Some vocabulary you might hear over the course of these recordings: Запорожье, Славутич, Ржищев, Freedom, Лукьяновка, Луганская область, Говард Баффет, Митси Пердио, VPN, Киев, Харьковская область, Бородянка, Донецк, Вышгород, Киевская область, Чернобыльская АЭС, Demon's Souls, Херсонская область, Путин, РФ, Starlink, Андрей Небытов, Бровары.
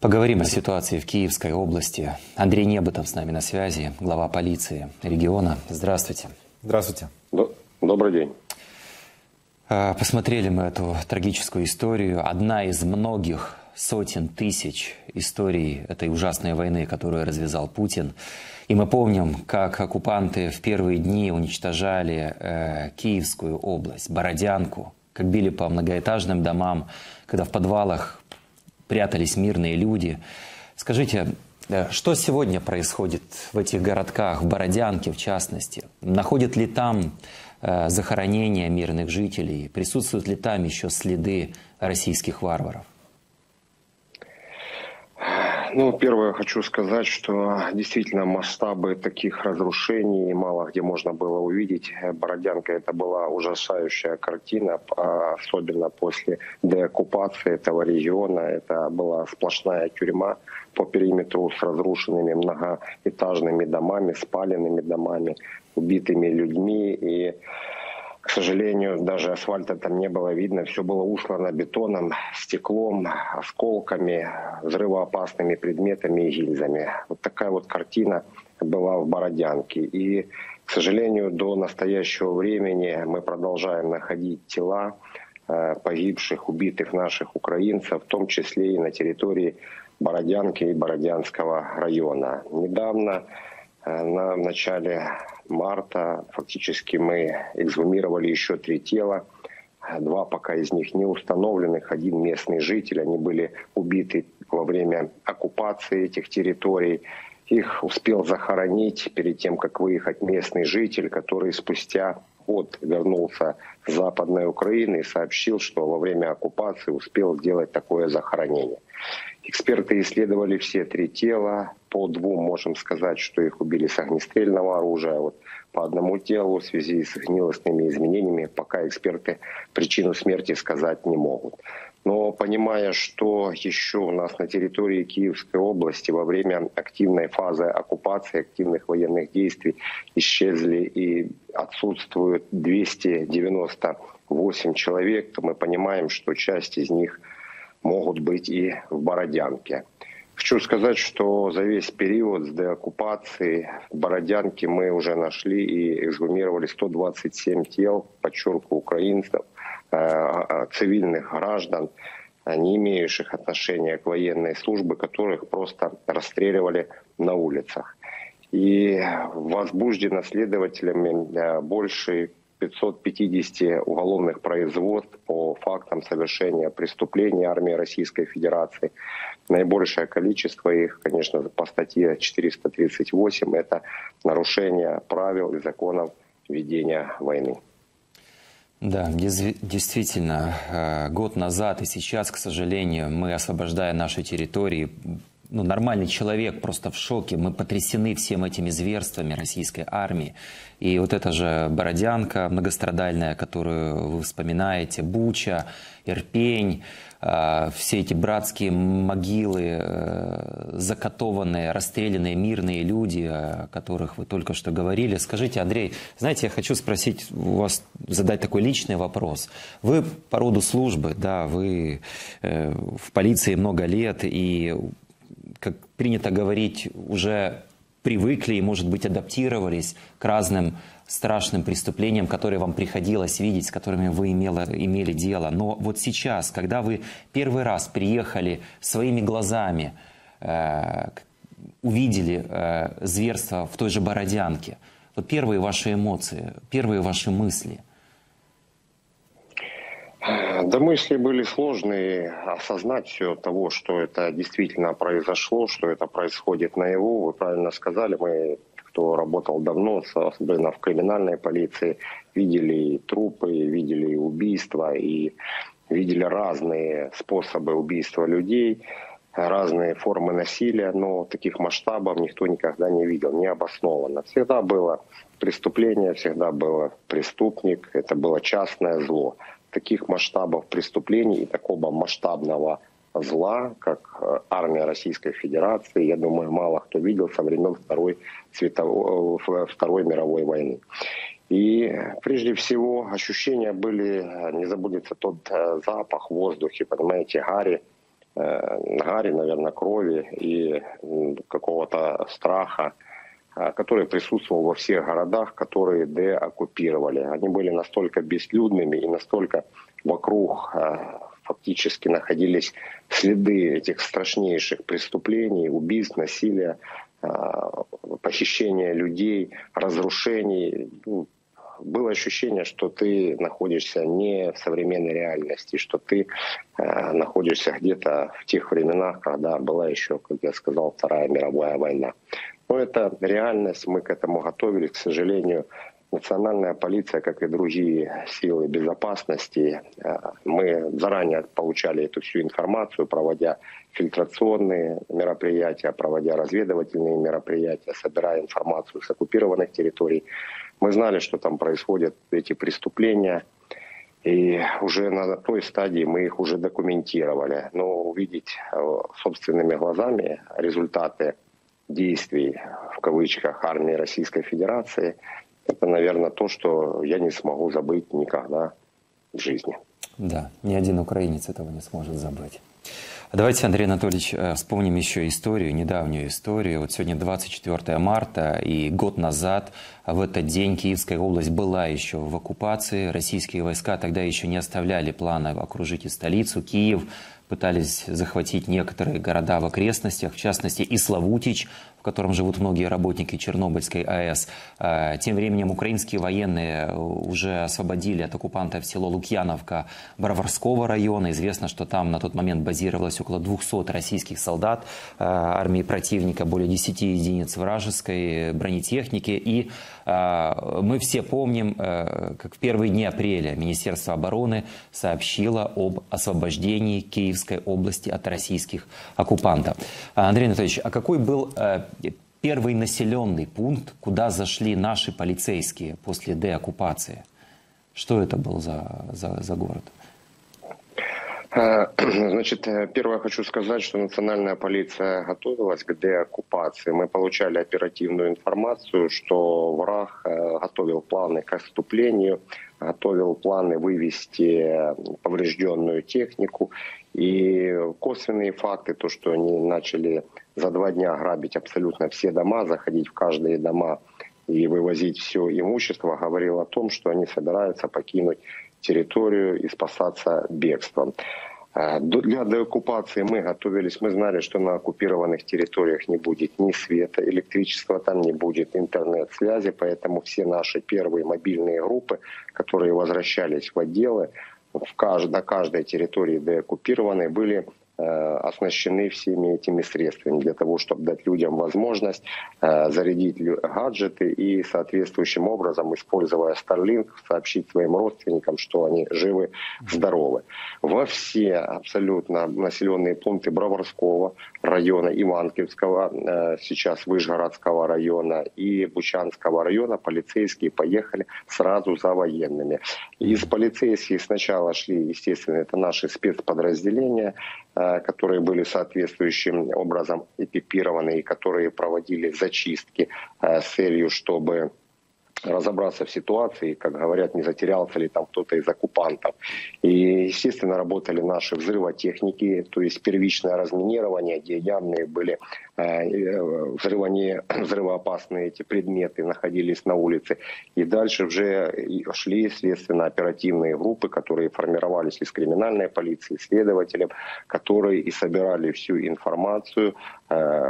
Поговорим о ситуации в Киевской области. Андрей Небытов с нами на связи, глава полиции региона. Здравствуйте. Здравствуйте. Добрый день. Посмотрели мы эту трагическую историю. Одна из многих сотен тысяч историй этой ужасной войны, которую развязал Путин. И мы помним, как оккупанты в первые дни уничтожали Киевскую область, Бородянку, как били по многоэтажным домам, когда в подвалах прятались мирные люди. Скажите, что сегодня происходит в этих городках, в Бородянке в частности? Находят ли там захоронения мирных жителей? Присутствуют ли там еще следы российских варваров? Ну, первое хочу сказать, что действительно масштабы таких разрушений мало где можно было увидеть. Бородянка — это была ужасающая картина, особенно после деоккупации этого региона. Это была сплошная тюрьма по периметру с разрушенными многоэтажными домами, спаленными домами, убитыми людьми. И, к сожалению, даже асфальта там не было видно. Все было услано бетоном, стеклом, осколками, взрывоопасными предметами и гильзами. Вот такая вот картина была в Бородянке. И, к сожалению, до настоящего времени мы продолжаем находить тела погибших, убитых наших украинцев, в том числе и на территории Бородянки и Бородянского района. Недавно, в начале марта, фактически мы эксгумировали еще 3 тела. 2 пока из них не установленных, 1 местный житель. Они были убиты во время оккупации этих территорий. Их успел захоронить перед тем, как выехать местный житель, который спустя год вернулся с Западной Украины и сообщил, что во время оккупации успел сделать такое захоронение. Эксперты исследовали все 3 тела. По 2 можем сказать, что их убили с огнестрельного оружия. Вот по 1 телу в связи с гнилостными изменениями пока эксперты причину смерти сказать не могут. Но понимая, что еще у нас на территории Киевской области во время активной фазы оккупации, активных военных действий исчезли и отсутствуют 298 человек, то мы понимаем, что часть из них могут быть и в Бородянке. Хочу сказать, что за весь период с деоккупации в Бородянке мы уже нашли и эксгумировали 127 тел, подчеркиваю, украинцев, цивильных граждан, не имеющих отношения к военной службе, которых просто расстреливали на улицах. И возбуждено следователями больше 550 уголовных производств по фактам совершения преступлений армии Российской Федерации. Наибольшее количество их, конечно, по статье 438, это нарушение правил и законов ведения войны. Да, действительно, год назад и сейчас, к сожалению, мы, освобождая наши территории, ну, нормальный человек просто в шоке. Мы потрясены всем этими зверствами российской армии. И вот эта же Бородянка многострадальная, которую вы вспоминаете, Буча, Ирпень, все эти братские могилы, закатованные, расстрелянные мирные люди, о которых вы только что говорили. Скажите, Андрей, знаете, я хочу спросить у вас, задать такой личный вопрос. Вы по роду службы, да, вы в полиции много лет и, как принято говорить, уже привыкли и, может быть, адаптировались к разным страшным преступлениям, которые вам приходилось видеть, с которыми вы имели дело. Но вот сейчас, когда вы первый раз приехали, своими глазами увидели зверство в той же Бородянке, вот первые ваши эмоции, первые ваши мысли? Да, мысли были сложные. Осознать все того, что это действительно произошло, что это происходит наяву. Вы правильно сказали, мы, кто работал давно, особенно в криминальной полиции, видели и трупы, видели и убийства, и видели разные способы убийства людей, разные формы насилия, но таких масштабов никто никогда не видел, не обоснованно. Всегда было преступление, всегда был преступник, это было частное зло. Таких масштабов преступлений и такого масштабного зла, как армия Российской Федерации, я думаю, мало кто видел со времен Второй мировой войны. И прежде всего ощущения были, не забудется тот запах в воздухе, понимаете, гари гари, наверное, крови и какого-то страха, который присутствовал во всех городах, которые деоккупировали. Они были настолько безлюдными и настолько вокруг фактически находились следы этих страшнейших преступлений, убийств, насилия, похищения людей, разрушений. Было ощущение, что ты находишься не в современной реальности, что ты находишься где-то в тех временах, когда была еще, как я сказал, Вторая мировая война. Но это реальность, мы к этому готовились, к сожалению. Национальная полиция, как и другие силы безопасности, мы заранее получали эту всю информацию, проводя фильтрационные мероприятия, проводя разведывательные мероприятия, собирая информацию с оккупированных территорий. Мы знали, что там происходят эти преступления, и уже на той стадии мы их уже документировали. Но увидеть собственными глазами результаты действий, в кавычках, армии Российской Федерации – это, наверное, то, что я не смогу забыть никогда в жизни. Да, ни один украинец этого не сможет забыть. Давайте, Андрей Анатольевич, вспомним еще историю, недавнюю историю. Вот сегодня 24 марта, и год назад в этот день Киевская область была еще в оккупации. Российские войска тогда еще не оставляли плана окружить и столицу. Киев пытались захватить некоторые города в окрестностях, в частности и Славутич, в котором живут многие работники Чернобыльской АЭС. Тем временем украинские военные уже освободили от оккупантов село Лукьяновка Броварского района. Известно, что там на тот момент базировалось около 200 российских солдат армии противника, более 10 единиц вражеской бронетехники. И мы все помним, как в первые дни апреля Министерство обороны сообщило об освобождении Киевской области от российских оккупантов. Андрей Анатольевич, а какой был первый населенный пункт, куда зашли наши полицейские после деоккупации? Что это был за город? Значит, первое хочу сказать, что национальная полиция готовилась к деоккупации. Мы получали оперативную информацию, что враг готовил планы к отступлению, готовил планы вывести поврежденную технику. И косвенные факты, то, что они начали за 2 дня грабить абсолютно все дома, заходить в каждые дома и вывозить все имущество, говорил о том, что они собираются покинуть территорию и спасаться бегством. Для деоккупации мы готовились, мы знали, что на оккупированных территориях не будет ни света, электричества там не будет, интернет-связи, поэтому все наши первые мобильные группы, которые возвращались в отделы, на каждой территории деоккупированной были оснащены всеми этими средствами для того, чтобы дать людям возможность зарядить гаджеты и соответствующим образом, используя Starlink, сообщить своим родственникам, что они живы, здоровы. Во все абсолютно населенные пункты Броварского района, Иванкивского, сейчас Вышгородского района и Бучанского района полицейские поехали сразу за военными. Из полицейских сначала шли, естественно, это наши спецподразделения, которые были соответствующим образом экипированы и которые проводили зачистки с целью, чтобы разобраться в ситуации, как говорят, не затерялся ли там кто-то из оккупантов. И, естественно, работали наши взрывотехники, то есть первичное разминирование, где явные были взрывоопасные эти предметы, находились на улице. И дальше уже шли следственно-оперативные группы, которые формировались из криминальной полиции, следователей, которые и собирали всю информацию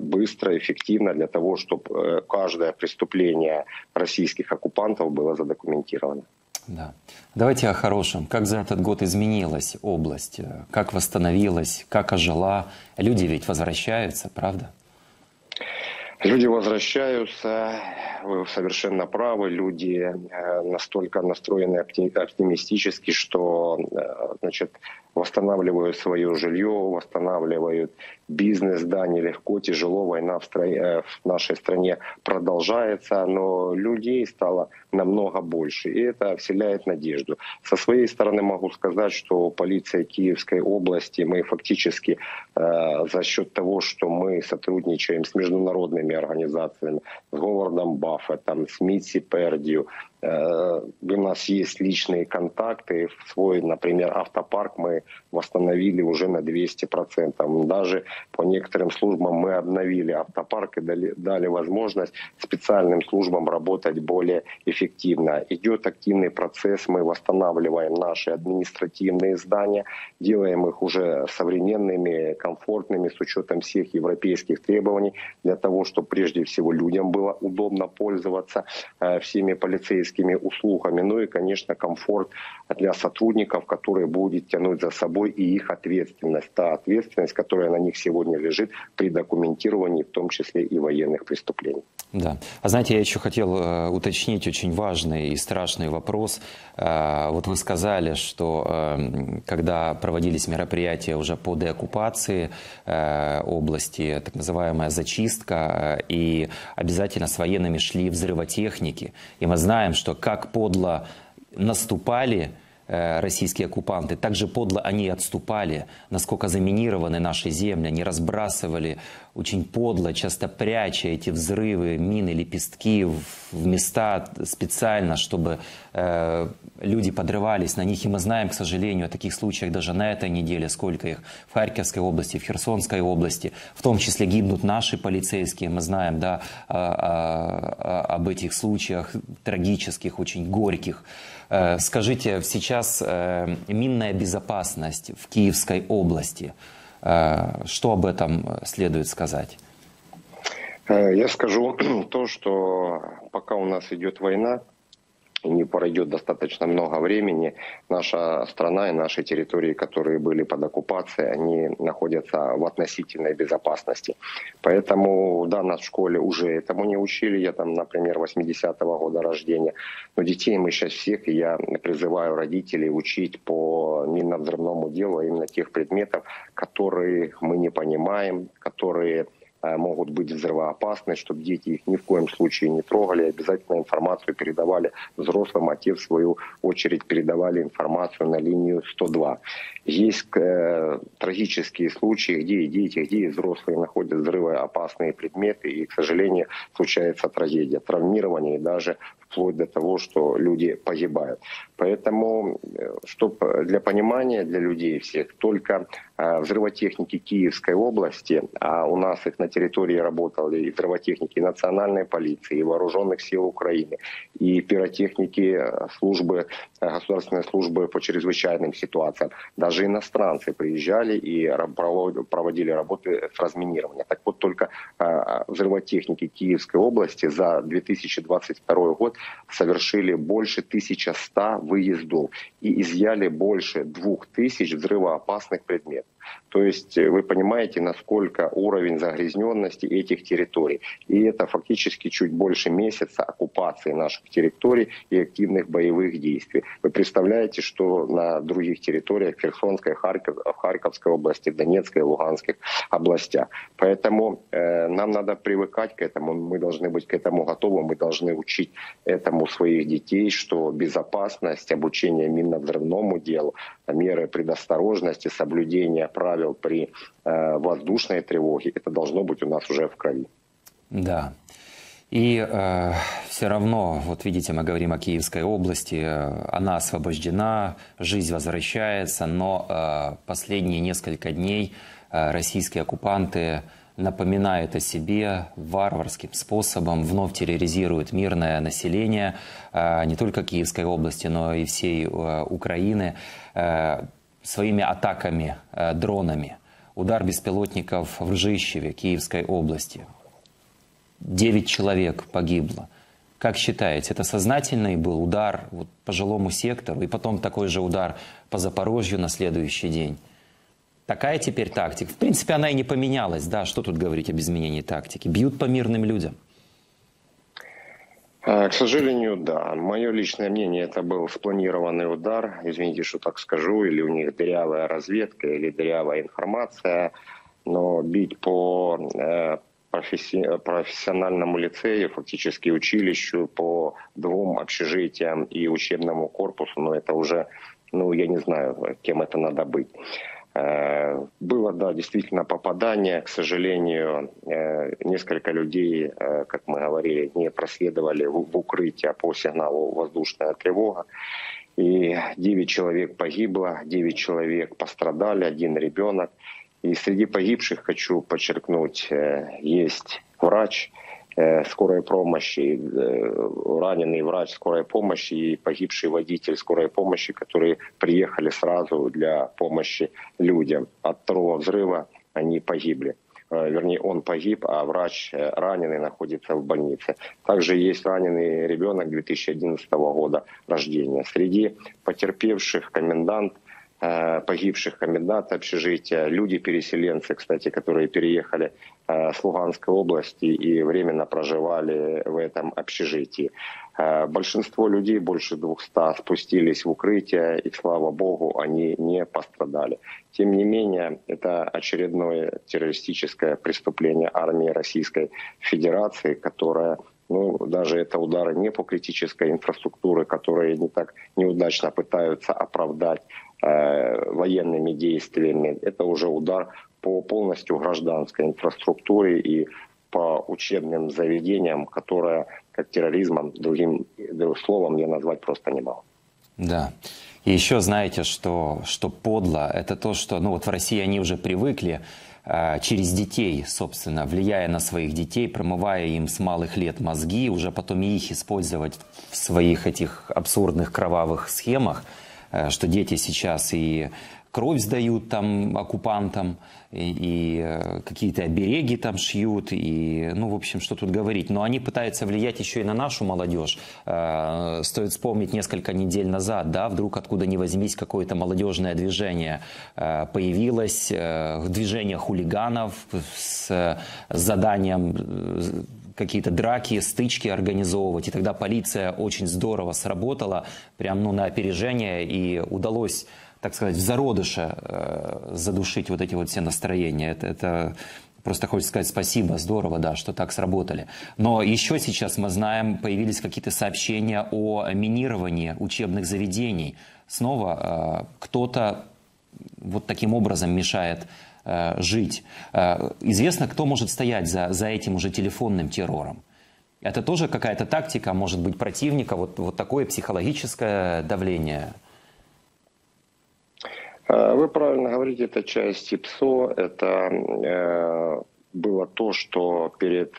быстро, эффективно для того, чтобы каждое преступление российских оккупантов было задокументировано. Да. Давайте о хорошем. Как за этот год изменилась область? Как восстановилась? Как ожила? Люди ведь возвращаются, правда? Люди возвращаются, вы совершенно правы, люди настолько настроены оптимистически, что значит, восстанавливают свое жилье, восстанавливают бизнес, да, нелегко, тяжело, война в нашей стране продолжается, но людей стало намного больше, и это вселяет надежду. Со своей стороны могу сказать, что полиция Киевской области, мы фактически за счет того, что мы сотрудничаем с международными организациями, с Говардом Баффетом, с Митси Пердио, У нас есть личные контакты. Свой, например, автопарк мы восстановили уже на 200%. Даже по некоторым службам мы обновили автопарк и дали возможность специальным службам работать более эффективно. Идет активный процесс. Мы восстанавливаем наши административные здания, делаем их уже современными, комфортными с учетом всех европейских требований для того, чтобы прежде всего людям было удобно пользоваться всеми полицейскими услугами, ну и, конечно, комфорт для сотрудников, которые будут тянуть за собой и их ответственность. Та ответственность, которая на них сегодня лежит при документировании, в том числе и военных преступлений. Да. А знаете, я еще хотел уточнить очень важный и страшный вопрос. Вот вы сказали, что когда проводились мероприятия уже по деоккупации области, так называемая зачистка, и обязательно с военными шли взрывотехники. И мы знаем, что как подло наступали российские оккупанты, так же подло они отступали, насколько заминированы наши земли, они разбрасывали очень подло, часто пряча эти взрывы, мины, лепестки в места специально, чтобы люди подрывались на них. И мы знаем, к сожалению, о таких случаях даже на этой неделе, сколько их в Харьковской области, в Херсонской области, в том числе гибнут наши полицейские. Мы знаем, да, об этих случаях трагических, очень горьких. Скажите, сейчас минная безопасность в Киевской области, что об этом следует сказать? Я скажу то, что пока у нас идет война, и не пройдет достаточно много времени, наша страна и наши территории, которые были под оккупацией, они находятся в относительной безопасности. Поэтому, да, нас в школе уже этому не учили. Я там, например, 80-го года рождения. Но детей мы сейчас всех, и я призываю родителей учить по минно-взрывному делу именно тех предметов, которые мы не понимаем, которые могут быть взрывоопасны, чтобы дети их ни в коем случае не трогали, обязательно информацию передавали взрослым, а те, в свою очередь, передавали информацию на линию 102. Есть трагические случаи, где и дети, где и взрослые находят взрывоопасные предметы, и, к сожалению, случается трагедия, травмирование, и даже вплоть до того, что люди погибают. Поэтому, чтобы для понимания, для людей всех, только взрывотехники Киевской области, а у нас их на территории работали и взрывотехники национальной полиции, и вооруженных сил Украины, и пиротехники службы, государственной службы по чрезвычайным ситуациям. Даже иностранцы приезжали и проводили работы с разминированием. Так вот, только взрывотехники Киевской области за 2022 год совершили больше 1100 выездов и изъяли больше 2000 взрывоопасных предметов. То есть вы понимаете, насколько уровень загрязненности этих территорий. И это фактически чуть больше месяца оккупации наших территорий и активных боевых действий. Вы представляете, что на других территориях Херсонской, Харьковской области, Донецкой и Луганской областях. Поэтому нам надо привыкать к этому, мы должны быть к этому готовы, мы должны учить этому своих детей, что безопасность, обучение минно-взрывному делу, меры предосторожности, соблюдение правил при воздушной тревоге, это должно быть у нас уже в крови. Да. И все равно, вот видите, мы говорим о Киевской области, она освобождена, жизнь возвращается, но последние несколько дней российские оккупанты напоминают о себе варварским способом, вновь терроризируют мирное население, не только Киевской области, но и всей Украины, своими атаками, дронами. Удар беспилотников в Ржищеве, Киевской области. 9 человек погибло. Как считаете, это сознательный был удар по жилому сектору и потом такой же удар по Запорожью на следующий день? Такая теперь тактика. В принципе, она и не поменялась. Да, что тут говорить об изменении тактики? Бьют по мирным людям. К сожалению, да. Мое личное мнение, это был спланированный удар. Извините, что так скажу. Или у них дырявая разведка, или дырявая информация. Но бить по профессиональному лицею, фактически училищу, по 2 общежитиям и учебному корпусу, но это уже, ну, я не знаю, кем это надо быть. Было, да, действительно попадание. К сожалению, несколько людей, как мы говорили, не проследовали в укрытие по сигналу «воздушная тревога». И 9 человек погибло, 9 человек пострадали, один ребенок. И среди погибших, хочу подчеркнуть, есть врач скорой помощи, раненый врач скорой помощи и погибший водитель скорой помощи, которые приехали сразу для помощи людям. От второго взрыва они погибли. Вернее, он погиб, а врач раненый находится в больнице. Также есть раненый ребенок 2011 года рождения. Среди потерпевших комендант, погибших комендант общежития, люди-переселенцы, кстати, которые переехали с Луганской области и временно проживали в этом общежитии. Большинство людей, больше 200, спустились в укрытие, и, слава богу, они не пострадали. Тем не менее, это очередное террористическое преступление армии Российской Федерации, которое... Ну, даже это удары не по критической инфраструктуре, которые не так неудачно пытаются оправдать военными действиями. Это уже удар по полностью гражданской инфраструктуре и по учебным заведениям, которые, как терроризмом, другим словом я назвать просто не могу. Да. И еще знаете, что подло, это то, что ну, вот в России они уже привыкли через детей, собственно, влияя на своих детей, промывая им с малых лет мозги, уже потом и их использовать в своих этих абсурдных кровавых схемах, что дети сейчас и кровь сдают там оккупантам, и какие-то обереги там шьют, и, ну, в общем, что тут говорить. Но они пытаются влиять еще и на нашу молодежь. Стоит вспомнить несколько недель назад, да, вдруг откуда ни возьмись какое-то молодежное движение появилось, движение хулиганов с заданием... какие-то драки, стычки организовывать. И тогда полиция очень здорово сработала, прям ну, на опережение, и удалось, так сказать, в зародыше задушить вот эти вот все настроения. Это просто хочется сказать спасибо, здорово, да, что так сработали. Но еще сейчас, мы знаем, появились какие-то сообщения о минировании учебных заведений. Снова кто-то вот таким образом мешает жить. Известно, кто может стоять за этим уже телефонным террором. Это тоже какая-то тактика, может быть, противника, вот такое психологическое давление? Вы правильно говорите, это часть ИПСО, это было то, что перед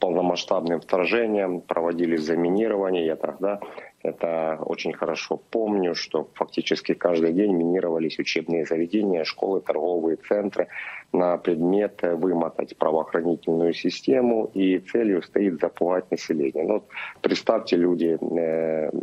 полномасштабным вторжением проводили заминирование, я тогда... Это очень хорошо помню, что фактически каждый день минировались учебные заведения, школы, торговые центры на предмет вымотать правоохранительную систему, и целью стоит запугать население. Ну, представьте, люди,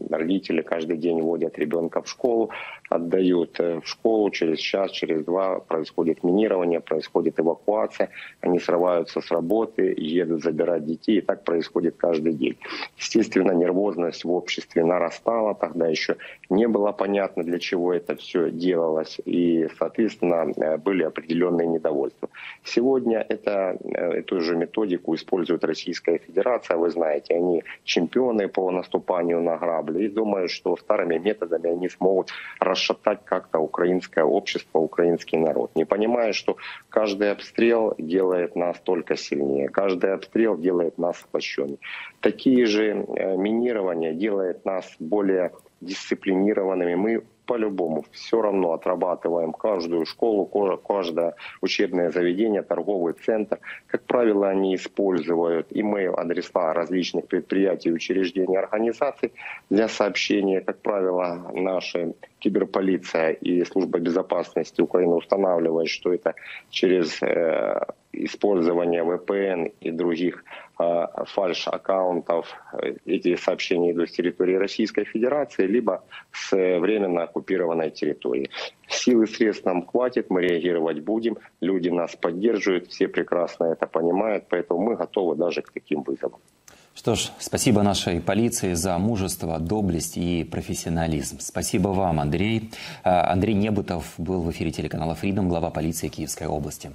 родители каждый день водят ребенка в школу, отдают в школу, через час, через два происходит минирование, происходит эвакуация, они срываются с работы, едут забирать детей, и так происходит каждый день. Естественно, нервозность в обществе нарастала, тогда еще не было понятно, для чего это все делалось, и, соответственно, были определенные недовольства. Сегодня эту же методику использует Российская Федерация, вы знаете, они чемпионы по наступанию на грабли, и думают, что старыми методами они смогут расшатать как-то украинское общество, украинский народ, не понимая, что каждый обстрел делает нас только сильнее, каждый обстрел делает нас сплощеннее. Такие же минирования делает нас более дисциплинированными. Мы по-любому все равно отрабатываем каждую школу, каждое учебное заведение, торговый центр. Как правило, они используют имейл-адреса различных предприятий, учреждений, организаций для сообщения. Как правило, наша киберполиция и служба безопасности Украины устанавливает, что это через использование VPN и других фальш-аккаунтов. Эти сообщения идут с территории Российской Федерации, либо с временно оккупированной территории. Сил и средств нам хватит, мы реагировать будем, люди нас поддерживают, все прекрасно это понимают, поэтому мы готовы даже к таким вызовам. Что ж, спасибо нашей полиции за мужество, доблесть и профессионализм. Спасибо вам, Андрей. Андрей Небытов был в эфире телеканала Freedom, глава полиции Киевской области.